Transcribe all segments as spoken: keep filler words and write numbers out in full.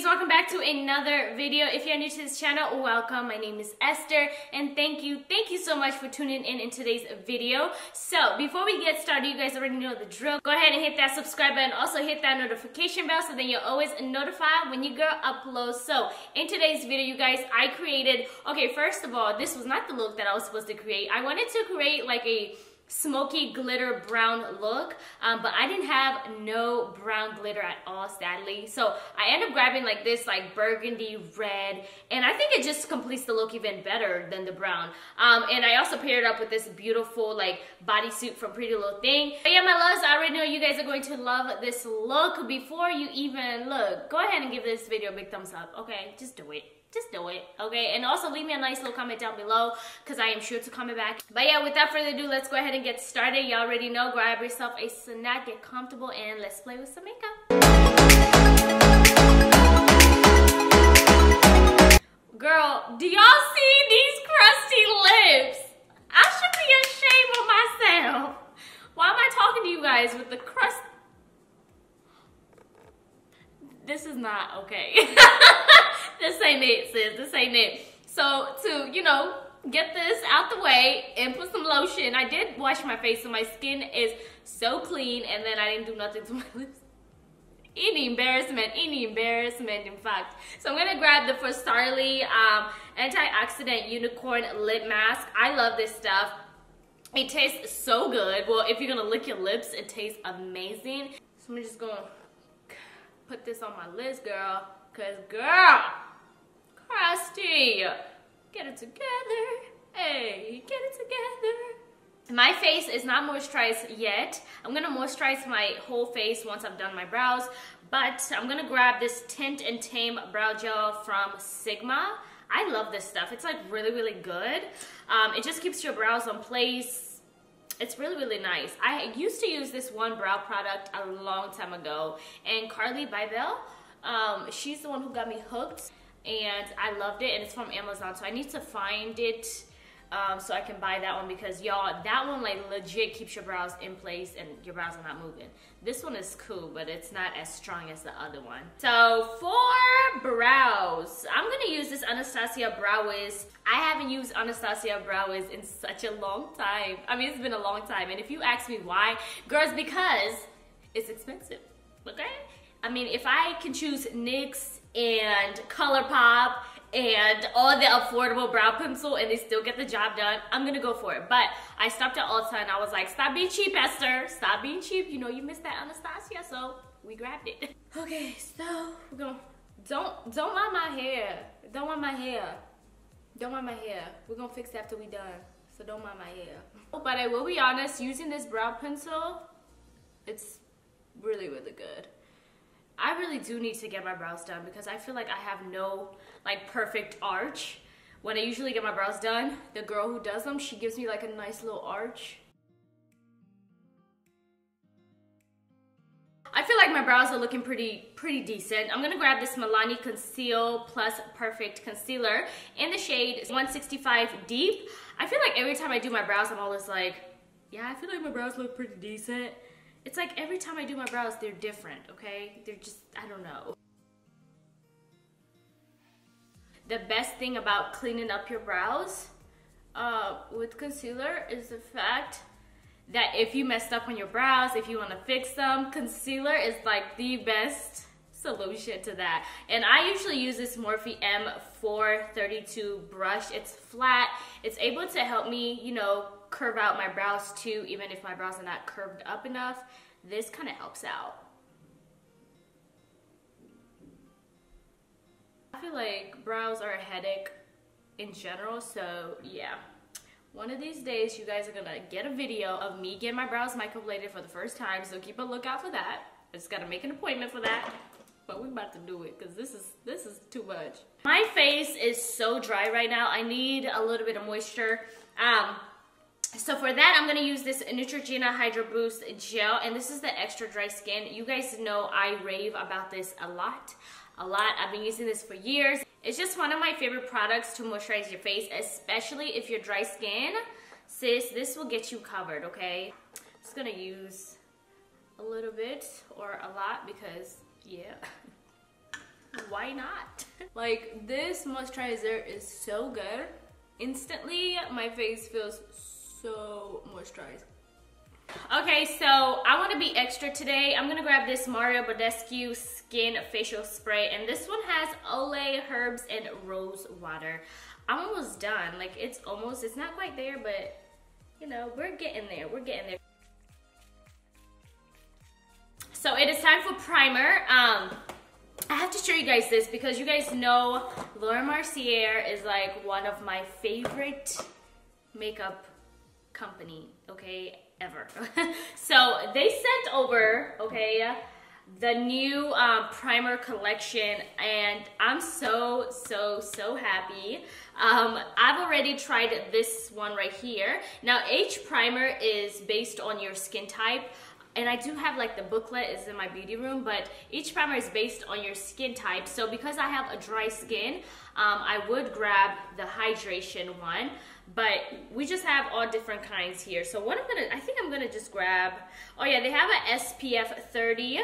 ladies, welcome back to another video. If you're new to this channel, welcome. My name is Esther, and thank you, thank you so much for tuning in in today's video. So before we get started, you guys already know the drill. Go ahead and hit that subscribe button, also hit that notification bell, so then you're always notified when your girl uploads. So in today's video, you guys, I created, okay, first of all, this was not the look that I was supposed to create. I wanted to create like a smoky glitter brown look, um, but I didn't have no brown glitter at all, sadly. So I ended up grabbing like this like burgundy red, and I think it just completes the look even better than the brown. Um, and I also paired up with this beautiful like bodysuit from Pretty Little Thing. But yeah, my loves, I already know you guys are going to love this look. Before you even look, go ahead and give this video a big thumbs up, okay? Just do it. Just do it, okay? And also leave me a nice little comment down below, because I am sure to comment back. But yeah, without further ado, let's go ahead and get started. Y'all already know, grab yourself a snack, get comfortable, and let's play with some makeup. Girl, do y'all see these crusty lips? I should be ashamed of myself. Why am I talking to you guys with the crust? This is not okay. This ain't it, sis. This ain't it. So to, you know, get this out the way and put some lotion. I did wash my face, so my skin is so clean, and then I didn't do nothing to my lips. Any embarrassment, any embarrassment, in fact. So I'm gonna grab the Fosarly um, Antioxidant Unicorn Lip Mask. I love this stuff. It tastes so good. Well, if you're gonna lick your lips, it tastes amazing. So I'm just gonna put this on my lips, girl. Cause girl, crusty, get it together, hey, get it together. My face is not moisturized yet. I'm gonna moisturize my whole face once I've done my brows, but I'm gonna grab this Tint and Tame Brow Gel from Sigma. I love this stuff. It's like really, really good. Um, it just keeps your brows in place. It's really, really nice. I used to use this one brow product a long time ago, and Carly Bybell, um, she's the one who got me hooked, and I loved it, and it's from Amazon, so I need to find it um, so I can buy that one, because y'all, that one like legit keeps your brows in place and your brows are not moving. This one is cool, but it's not as strong as the other one. So for brows, I'm gonna use this Anastasia Brow Wiz. I haven't used Anastasia Brow Wiz in such a long time. I mean, it's been a long time, and if you ask me why, girls, because it's expensive, okay? I mean, if I can choose NYX and ColourPop and all the affordable brow pencil and they still get the job done, I'm gonna go for it. But I stopped at Ulta and I was like, stop being cheap, Esther, stop being cheap. You know you missed that Anastasia, so we grabbed it. Okay, so we're gonna don't don't mind my hair. Don't mind my hair. Don't mind my hair. We're gonna fix it after we done. So don't mind my hair. But I will be honest, using this brow pencil, it's really, really good. I really do need to get my brows done, because I feel like I have no like perfect arch. When I usually get my brows done, the girl who does them, she gives me like a nice little arch. I feel like my brows are looking pretty pretty decent. I'm gonna grab this Milani Conceal Plus Perfect Concealer in the shade one sixty-five Deep. I feel like every time I do my brows, I'm always like, yeah, I feel like my brows look pretty decent. It's like every time I do my brows, they're different, okay? They're just, I don't know. The best thing about cleaning up your brows uh, with concealer is the fact that if you messed up on your brows, if you want to fix them, concealer is like the best solution to that. And I usually use this Morphe M four thirty-two brush. It's flat. It's able to help me, you know, curve out my brows too, even if my brows are not curved up enough. This kind of helps out. I feel like brows are a headache in general, so yeah. One of these days, you guys are gonna get a video of me getting my brows microbladed for the first time, so keep a lookout for that. I just gotta make an appointment for that. But we're about to do it, because this is this is too much. My face is so dry right now. I need a little bit of moisture. Um, So for that, I'm gonna use this Neutrogena Hydro Boost Gel, and this is the Extra Dry Skin. You guys know I rave about this a lot, a lot. I've been using this for years. It's just one of my favorite products to moisturize your face, especially if you're dry skin. Sis, this will get you covered, okay? I'm just gonna use a little bit or a lot, because, yeah. why not? Like, this moisturizer is so good. Instantly, my face feels so moisturized. Okay, so I want to be extra today. I'm going to grab this Mario Badescu Skin Facial Spray, and this one has Olay Herbs and Rose Water. I'm almost done. Like, it's almost, it's not quite there, but, you know, we're getting there. We're getting there. So it is time for primer. Um, I have to show you guys this because you guys know Laura Mercier is like one of my favorite makeup company, okay, ever. So they sent over, okay, the new um, primer collection, and I'm so, so, so happy. Um, I've already tried this one right here. Now, each primer is based on your skin type. And I do have like the booklet is in my beauty room, but each primer is based on your skin type. So because I have a dry skin, um, I would grab the hydration one, but we just have all different kinds here. So what I'm gonna, I think I'm gonna just grab, oh yeah, they have a S P F thirty.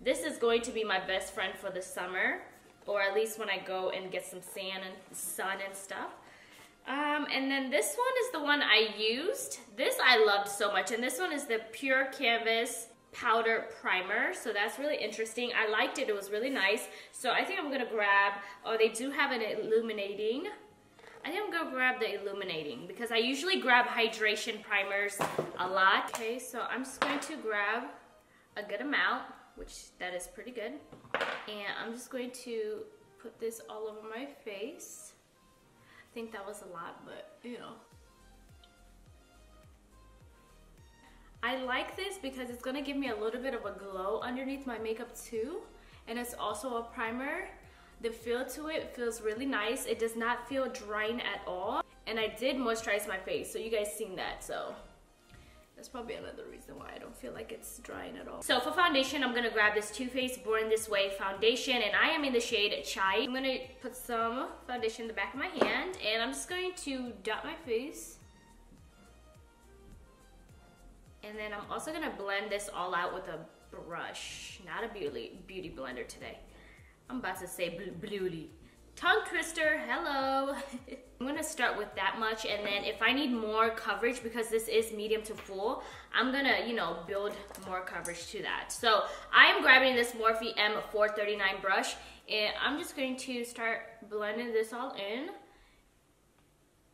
This is going to be my best friend for the summer, or at least when I go and get some sun and, sun and stuff. Um, and then this one is the one I used. This I loved so much. And this one is the Pure Canvas Powder Primer. So that's really interesting. I liked it. It was really nice. So I think I'm going to grab, oh, they do have an illuminating. I think I'm going to grab the illuminating because I usually grab hydration primers a lot. Okay, so I'm just going to grab a good amount, which that is pretty good. And I'm just going to put this all over my face. I think that was a lot, but you know, I like this because it's gonna give me a little bit of a glow underneath my makeup too, and it's also a primer. The feel to it feels really nice. It does not feel drying at all, and I did moisturize my face, so you guys seen that, so that's probably another reason why I don't feel like it's drying at all. So for foundation, I'm gonna grab this Too Faced Born This Way foundation, and I am in the shade Chai. I'm gonna put some foundation in the back of my hand, and I'm just going to dot my face. And then I'm also gonna blend this all out with a brush, not a beauty, beauty blender today. I'm about to say beauty. Tongue twister, hello. I'm gonna start with that much, and then if I need more coverage, because this is medium to full, I'm gonna, you know, build more coverage to that. So I am grabbing this Morphe M four thirty-nine brush, and I'm just going to start blending this all in.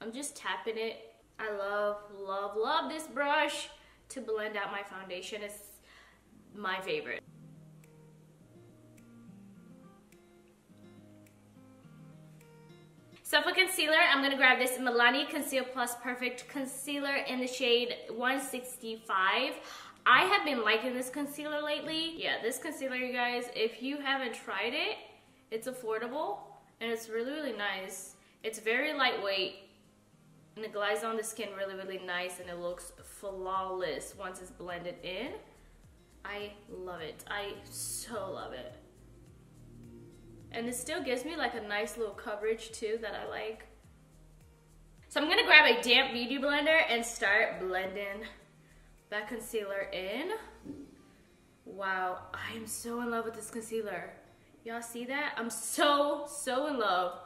I'm just tapping it. I love, love, love this brush to blend out my foundation. It's my favorite. So for concealer, I'm going to grab this Milani Conceal Plus Perfect Concealer in the shade one sixty-five. I have been liking this concealer lately. Yeah, this concealer, you guys, if you haven't tried it, it's affordable and it's really, really nice. It's very lightweight and it glides on the skin really, really nice, and it looks flawless once it's blended in. I love it. I so love it. And it still gives me like a nice little coverage too that I like. So I'm gonna grab a damp beauty blender and start blending that concealer in. Wow, I am so in love with this concealer. Y'all see that? I'm so, so in love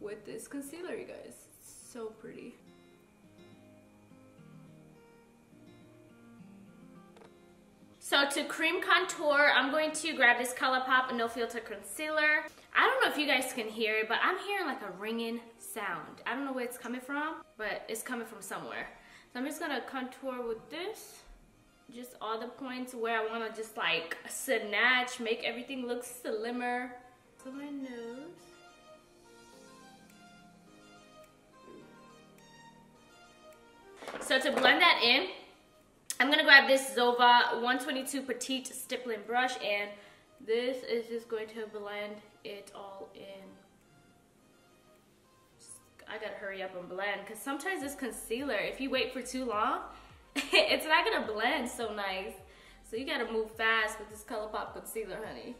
with this concealer, you guys. It's so pretty. So to cream contour, I'm going to grab this ColourPop No Filter Concealer. I don't know if you guys can hear it, but I'm hearing like a ringing sound. I don't know where it's coming from, but it's coming from somewhere. So I'm just gonna contour with this. Just all the points where I wanna just like snatch, make everything look slimmer. So my nose. So to blend that in, I'm gonna grab this Zoeva one twenty-two Petite Stippling Brush, and this is just going to blend it all in. Just, I gotta hurry up and blend, because sometimes this concealer, if you wait for too long, it's not gonna blend so nice. So you gotta move fast with this ColourPop concealer, honey.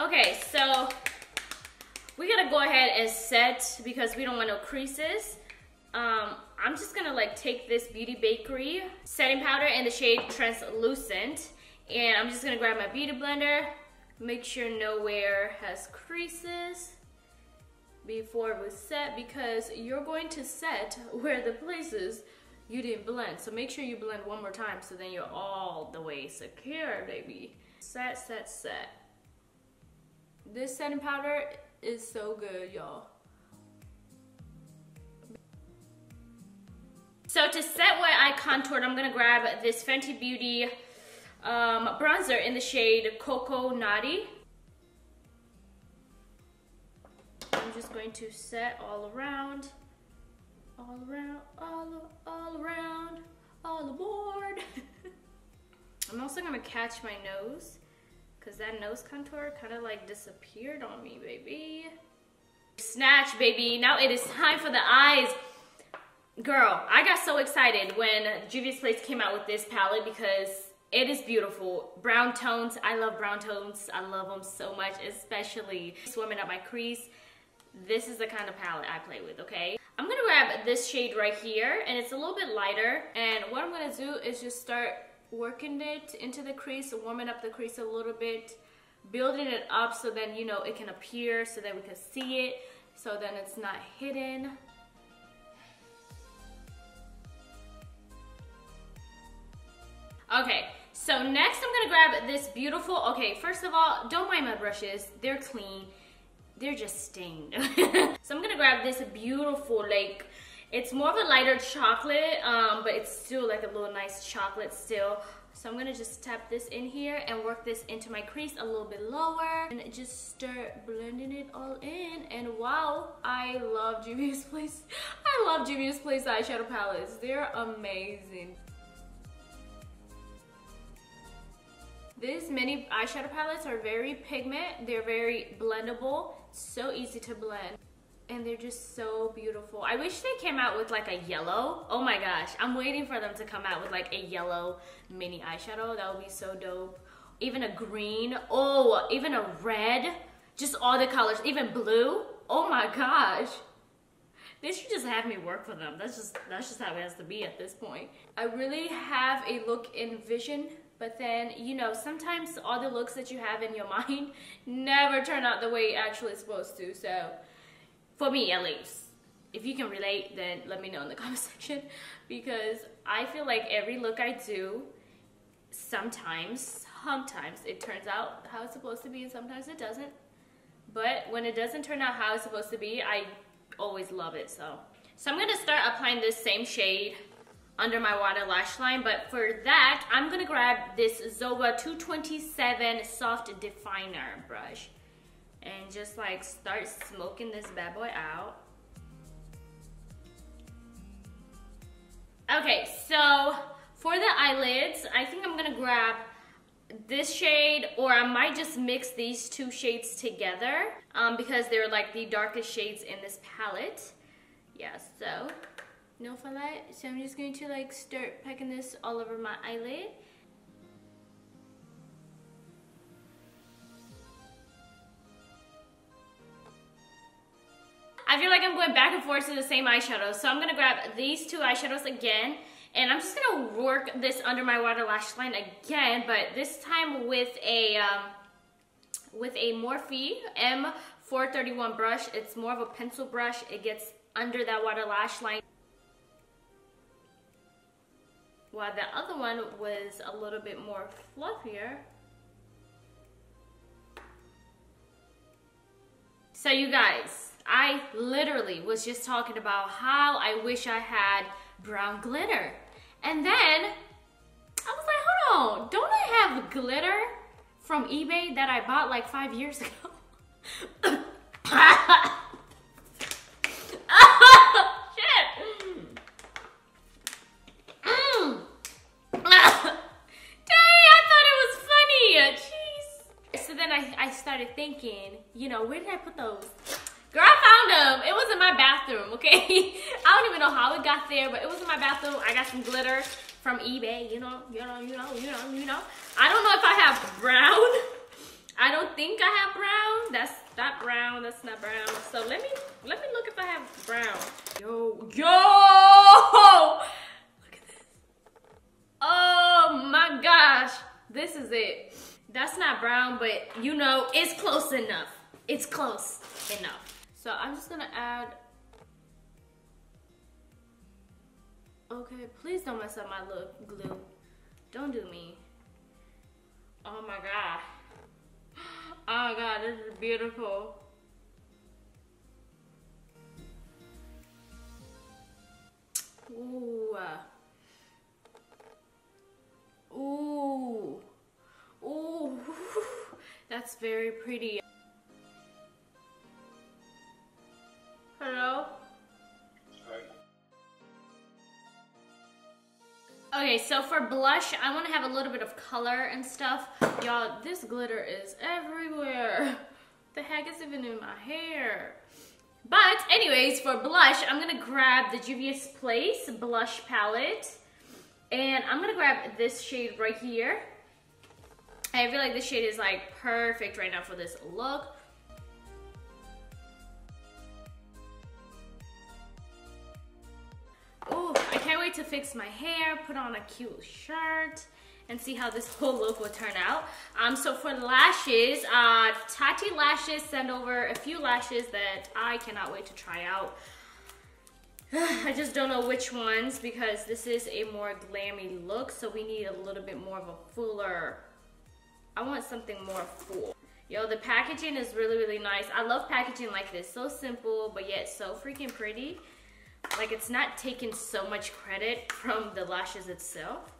Okay, so we're gonna go ahead and set because we don't want no creases. Um, I'm just gonna like take this Beauty Bakerie setting powder in the shade Translucent, and I'm just gonna grab my beauty blender, make sure nowhere has creases before it was set, because you're going to set where the places you didn't blend. So make sure you blend one more time so then you're all the way secure, baby. Set, set, set. This setting powder is so good, y'all. So to set what I contoured, I'm gonna grab this Fenty Beauty um, bronzer in the shade Coco Naughty. I'm just going to set all around, all around, all, all around, all aboard. I'm also gonna catch my nose, cause that nose contour kind of like disappeared on me, baby. Snatch, baby. Now it is time for the eyes. Girl, I got so excited when Juvia's Place came out with this palette because it is beautiful. Brown tones, I love brown tones. I love them so much, especially swimming up my crease. This is the kind of palette I play with, okay? I'm gonna grab this shade right here, and it's a little bit lighter. And what I'm gonna do is just start working it into the crease, warming up the crease a little bit, building it up so then, you know, it can appear, so that we can see it, so then it's not hidden. Okay, so next I'm gonna grab this beautiful, okay, first of all, don't mind my brushes, they're clean, they're just stained. So I'm gonna grab this beautiful, like, it's more of a lighter chocolate, um, but it's still like a little nice chocolate still. So I'm gonna just tap this in here and work this into my crease a little bit lower and just start blending it all in. And wow, I love Juvia's Place. I love Juvia's Place eyeshadow palettes, they're amazing. These mini eyeshadow palettes are very pigment, they're very blendable, so easy to blend, and they're just so beautiful. I wish they came out with like a yellow. Oh my gosh, I'm waiting for them to come out with like a yellow mini eyeshadow. That would be so dope. Even a green, oh, even a red, just all the colors, even blue. Oh my gosh. They should just have me work for them. That's just, that's just how it has to be at this point. I really have a look in vision. But then, you know, sometimes all the looks that you have in your mind never turn out the way it actually is supposed to. So, for me at least. If you can relate, then let me know in the comment section. Because I feel like every look I do, sometimes, sometimes it turns out how it's supposed to be and sometimes it doesn't. But when it doesn't turn out how it's supposed to be, I always love it. So, so I'm going to start applying this same shade under my water lash line, but for that, I'm gonna grab this Zoeva two twenty-seven Soft Definer brush and just like start smoking this bad boy out. Okay, so for the eyelids, I think I'm gonna grab this shade, or I might just mix these two shades together um, because they're like the darkest shades in this palette. Yeah, so. No for light, so I'm just going to like start packing this all over my eyelid. I feel like I'm going back and forth to the same eyeshadow, so I'm gonna grab these two eyeshadows again, and I'm just gonna work this under my water lash line again, but this time with a um, with a Morphe M four thirty-one brush. It's more of a pencil brush. It gets under that water lash line. While the other one was a little bit more fluffier. So you guys, I literally was just talking about how I wish I had brown glitter. And then I was like, hold on, don't I have glitter from eBay that I bought like five years ago? Thinking, you know, where did I put those? Girl, I found them. It was in my bathroom, okay? I don't even know how it got there, but it was in my bathroom. I got some glitter from eBay, you know, you know, you know, you know, you know. I don't know if I have brown. I don't think I have brown. That's Not brown, that's not brown. So let me let me look if I have brown. Yo, yo! Look at this. Oh my gosh, this is it. That's not brown, but you know, it's close enough. It's close enough. So I'm just gonna add. Okay, please don't mess up my look, glue. Don't do me. Oh my god. Oh my god, this is beautiful. Ooh. Ooh. Ooh. That's very pretty. Hello? Okay, so for blush, I want to have a little bit of color and stuff. Y'all, this glitter is everywhere. The heck is even in my hair? But anyways, for blush, I'm going to grab the Juvia's Place blush palette. And I'm going to grab this shade right here. I feel like this shade is like perfect right now for this look. Oh, I can't wait to fix my hair, put on a cute shirt, and see how this whole look will turn out. Um, so for lashes, uh, Tati Lashes sent over a few lashes that I cannot wait to try out. I just don't know which ones because this is a more glammy look, so we need a little bit more of a fuller. I want something more full. Yo, the packaging is really, really nice. I love packaging like this. So simple, but yet so freaking pretty. Like, it's not taking so much credit from the lashes itself.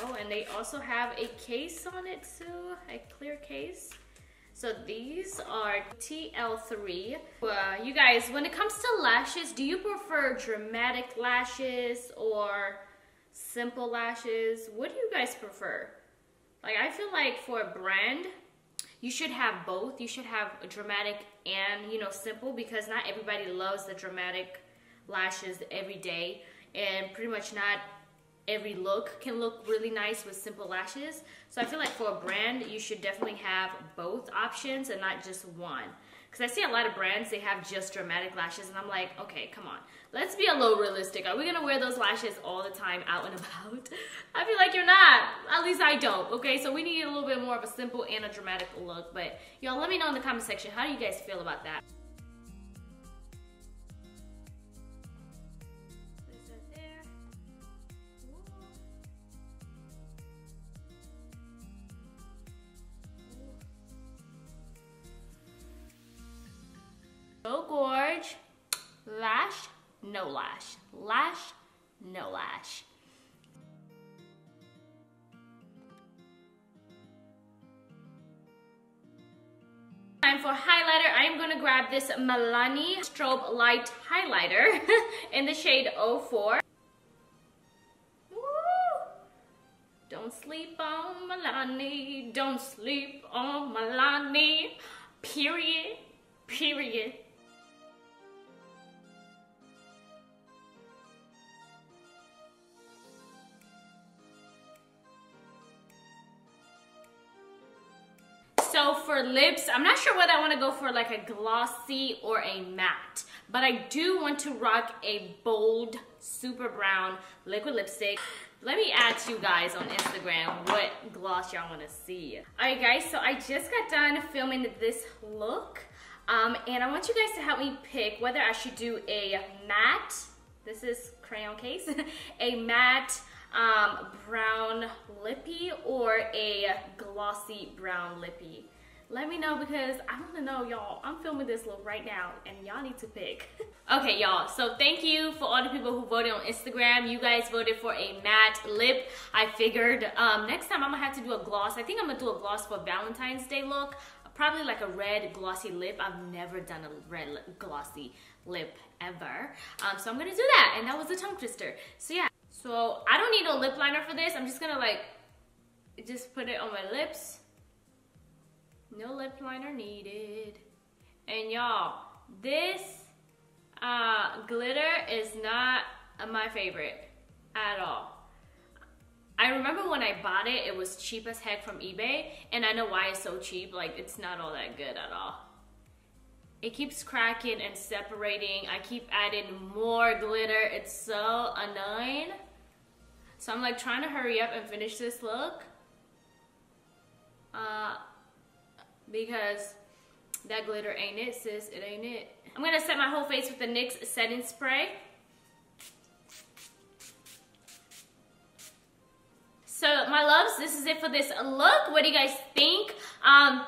Oh, and they also have a case on it too, a clear case. So these are T L three. Uh, you guys, when it comes to lashes, do you prefer dramatic lashes or simple lashes? What do you guys prefer? Like, I feel like for a brand, you should have both. You should have a dramatic and, you know, simple, because not everybody loves the dramatic lashes every day, and pretty much not every look can look really nice with simple lashes. So I feel like for a brand, you should definitely have both options and not just one, because I see a lot of brands, they have just dramatic lashes, and I'm like, okay, come on, let's be a little realistic. Are we gonna wear those lashes all the time out and about? I feel like you're not, at least I don't. Okay, so we need a little bit more of a simple and a dramatic look. But y'all, let me know in the comment section, how do you guys feel about that? So gorge, lash, no lash, lash, no lash. Time for highlighter. I am going to grab this Milani Strobe Light Highlighter in the shade oh four. Woo! Don't sleep on Milani, don't sleep on Milani, period, period. So for lips, I'm not sure whether I want to go for like a glossy or a matte, but I do want to rock a bold, super brown liquid lipstick. Let me add to you guys on Instagram what gloss y'all want to see. Alright guys, so I just got done filming this look, um, and I want you guys to help me pick whether I should do a matte, this is crayon case, a matte, um brown lippy or a glossy brown lippy. Let me know, because I want to know, y'all. I'm filming this look right now and y'all need to pick. Okay y'all, so thank you for all the people who voted on Instagram. You guys voted for a matte lip. I figured um next time I'm gonna have to do a gloss. I think I'm gonna do a gloss for Valentine's Day look, probably like a red glossy lip. I've never done a red lip, glossy lip ever, um so I'm gonna do that. And that was a tongue twister, so yeah. So I don't need no lip liner for this. I'm just gonna like, just put it on my lips. No lip liner needed. And y'all, this uh, glitter is not my favorite at all. I remember when I bought it, it was cheap as heck from eBay. And I know why it's so cheap. Like, it's not all that good at all. It keeps cracking and separating. I keep adding more glitter. It's so annoying. So I'm like trying to hurry up and finish this look. Uh, because that glitter ain't it, sis. It ain't it. I'm going to set my whole face with the N Y X setting spray. So my loves, this is it for this look. What do you guys think? Um,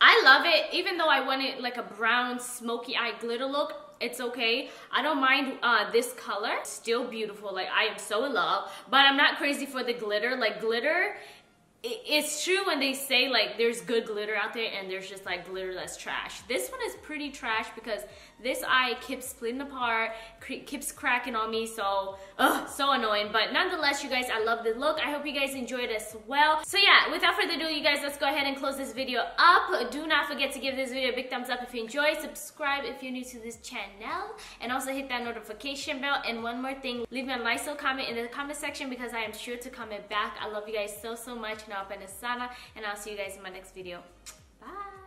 I love it. Even though I wanted like a brown smoky eye glitter look, it's okay. I don't mind uh, this color. It's still beautiful. Like I am so in love, but I'm not crazy for the glitter. Like glitter, it's true when they say like there's good glitter out there and there's just like glitter that's trash. This one is pretty trash because this eye keeps splitting apart, keeps cracking on me, so ugh, so annoying. But nonetheless, you guys, I love the look. I hope you guys enjoyed as well. So yeah, without further ado, you guys, let's go ahead and close this video up. Do not forget to give this video a big thumbs up if you enjoyed, subscribe if you're new to this channel, and also hit that notification bell. And one more thing, leave me a nice little comment in the comment section because I am sure to comment back. I love you guys so so much. And I'll see you guys in my next video. Bye!